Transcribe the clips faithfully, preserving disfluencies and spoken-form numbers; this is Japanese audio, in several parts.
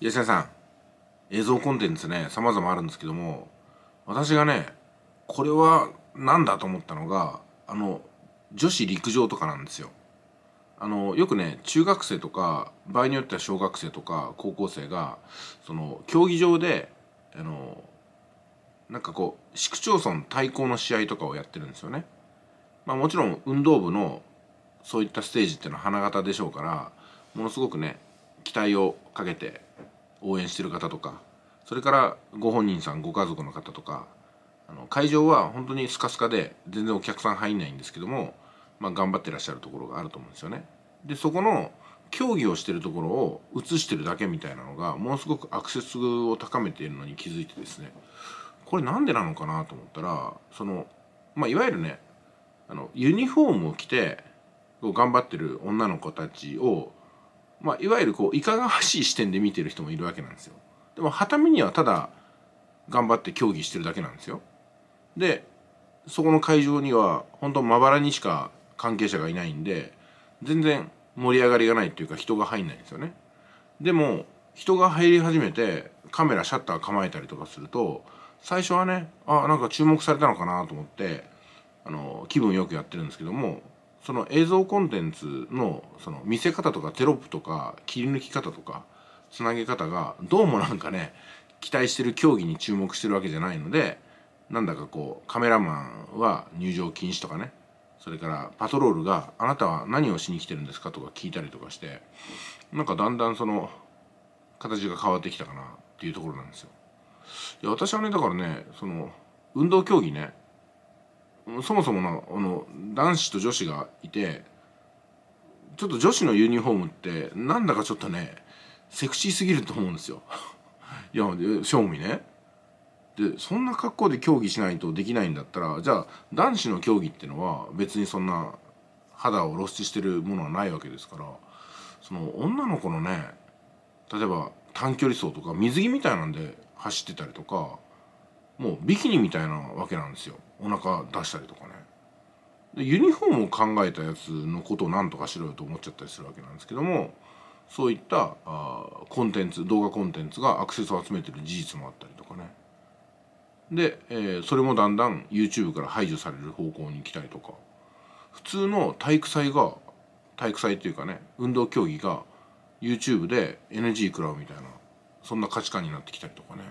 吉田さん、映像コンテンツね、様々あるんですけども、私がね、これはなんだと思ったのが、あの、女子陸上とかなんですよ。あの、よくね、中学生とか、場合によっては小学生とか、高校生が、その、競技場で、あの、なんかこう、市区町村対抗の試合とかをやってるんですよね。まあもちろん、運動部の、そういったステージっていうのは花形でしょうから、ものすごくね、期待をかけて応援してる方とか、それからご本人さん、ご家族の方とか、あの会場は本当にスカスカで全然お客さん入んないんですけども、まあ、頑張ってらっしゃるところがあると思うんですよね。でそこの競技をしてるところを映してるだけみたいなのがものすごくアクセスを高めているのに気づいてですね、これなんでなのかなと思ったら、その、まあ、いわゆるね、あのユニフォームを着て頑張ってる女の子たちを、まあ、いわゆるこういかがわしい視点で見てる人もいるわけなんですよ。でも傍目にはただ頑張って競技してるだけなんですよ。でそこの会場には本当まばらにしか関係者がいないんで、全然盛り上がりがないっていうか、人が入んないんですよね。でも人が入り始めてカメラシャッター構えたりとかすると、最初はね、あ、なんか注目されたのかなと思って、あの気分よくやってるんですけども、その映像コンテンツのその見せ方とかテロップとか切り抜き方とかつなげ方がどうもなんかね、期待してる競技に注目してるわけじゃないので、なんだかこうカメラマンは入場禁止とかね、それからパトロールがあなたは何をしに来てるんですかとか聞いたりとかして、なんかだんだんその形が変わってきたかなっていうところなんですよ。いや私はね、だからね、その運動競技ね、そもそものあの男子と女子がいて、ちょっと女子のユニフォームってなんだかちょっとねセクシーすぎると思うんですよ。いや正味ね。でそんな格好で競技しないとできないんだったら、じゃあ男子の競技ってのは別にそんな肌を露出してるものはないわけですから、その女の子のね、例えば短距離走とか水着みたいなんで走ってたりとか、もうビキニみたいなわけなんですよ。お腹出したりとかね。でユニフォームを考えたやつのことを何とかしろよと思っちゃったりするわけなんですけども、そういったあコンテンツ、動画コンテンツがアクセスを集めてる事実もあったりとかね。で、えー、それもだんだん ユーチューブ から排除される方向に来たりとか、普通の体育祭が体育祭っていうかね、運動競技が ユーチューブ で エヌジー 食らうみたいな、そんな価値観になってきたりとかね。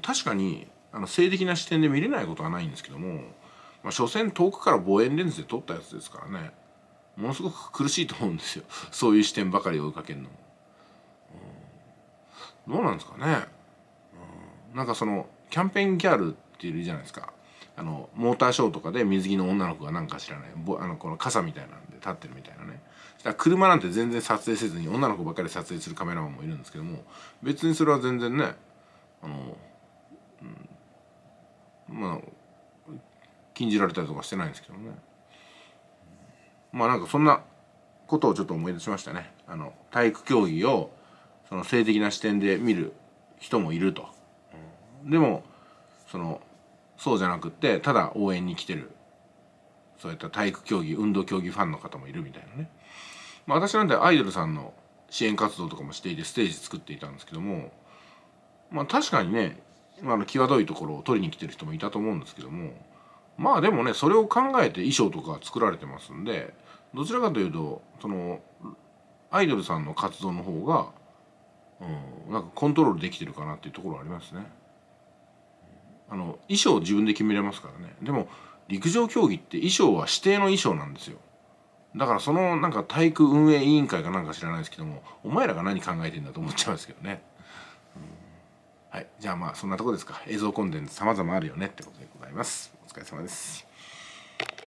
確かにあの性的な視点で見れないことはないんですけども、まあ、所詮遠くから望遠レンズで撮ったやつですからね、ものすごく苦しいと思うんですよ。そういう視点ばかり追いかけるのも、うん、どうなんですかね、うん、なんかそのキャンペーンギャルっているじゃないですか。あのモーターショーとかで水着の女の子がなんか知らないあのこの傘みたいなんで立ってるみたいなね。だから車なんて全然撮影せずに女の子ばっかり撮影するカメラマンもいるんですけども、別にそれは全然ね、あの、うんまあ、禁じられたりとかしてないんですけどね。まあなんかそんなことをちょっと思い出しましたね。あの体育競技をその性的な視点で見る人もいると。でもそのそうじゃなくって、ただ応援に来てるそういった体育競技、運動競技ファンの方もいるみたいなね。まあ、私なんてアイドルさんの支援活動とかもしていてステージ作っていたんですけども、まあ確かにね、まあ、際どいところを取りに来てる人もいたと思うんですけども、まあでもね、それを考えて衣装とか作られてますんで、どちらかというとそのアイドルさんの活動の方が、うん、なんかコントロールできてるかなっていうところはありますね。あの衣装を自分で決めれますからね。でも陸上競技って衣装は指定の衣装なんですよ。だからそのなんか体育運営委員会かなんか知らないですけども、お前らが何考えてんだと思っちゃうんですけどね。はい、じゃあまあそんなとこですか。映像コンテンツ様々あるよねってことでございます。お疲れ様です。